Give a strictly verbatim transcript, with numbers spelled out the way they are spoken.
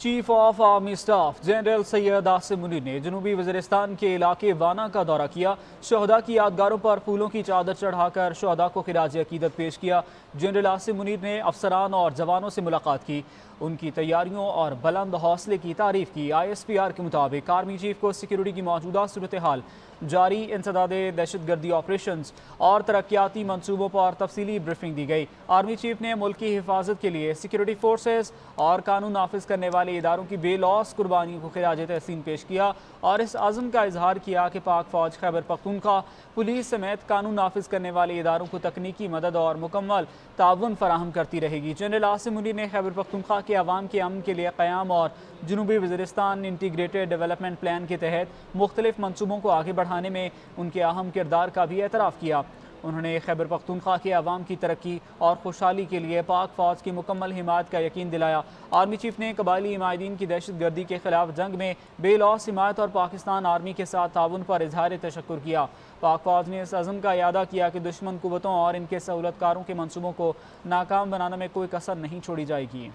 Chief of army staff general Syed Asim Munir ने जनूबी वज़ीरिस्तान के इलाके वाना का दौरा किया। शहदा की यादगारों पर फूलों की चादर चढ़ाकर शहदा को खिराज अकीदत पेश किया। जनरल आसिम मुनीर ने अफसरान और जवानों से मुलाकात की, उनकी तैयारियों और बुलंद हौसले की तारीफ की। आई एस पी आर के मुताबिक आर्मी चीफ को सिक्योरिटी की मौजूदा सूरत हाल, जारी इंसदादे दहशतगर्दी ऑपरेशन और तरक्याती मनसूबों पर तफसीली ब्रीफिंग दी गई। आर्मी चीफ ने मुल्क की हिफाजत के लिए सिक्योरिटी फोर्सेज और कानून नाफिज करने वाले इदारों की बेलौस कुर्बानी को खिराजे तहसीन पेश किया और इस अज़म का इजहार किया कि पाक फ़ौज, खैबर पख्तूनख्वा पुलिस समेत कानून नाफिज करने वाले इदारों को तकनीकी मदद और मुकम्मल ताउन फराहम करती रहेगी। जनरल आसिम मुनीर ने खैबर पख्तूनख्वा के अवाम के अमन के लिए क़याम और जनूबी वज़ीरिस्तान इंटीग्रेटेड डेवलपमेंट प्लान के तहत मुख्तलिफ मनसूबों को आगे बढ़ाने में उनके अहम किरदार का भी एतराफ़ किया। उन्होंने खैबर पख्तूनख्वा के अवाम की तरक्की और खुशहाली के लिए पाक फ़ौज की मुकम्मल हिमायत का यकीन दिलाया। आर्मी चीफ ने कबायली हिमायतीन की दहशतगर्दी के खिलाफ जंग में बेलौस हिमायत और पाकिस्तान आर्मी के साथ ताउन पर इजहार तशक्कुर किया। पाक फ़ौज ने इस अज़म का अदा किया कि दुश्मन कुव्वतों और इनके सहूलतकारों के मनसूबों को नाकाम बनाने में कोई कसर नहीं छोड़ी जाएगी।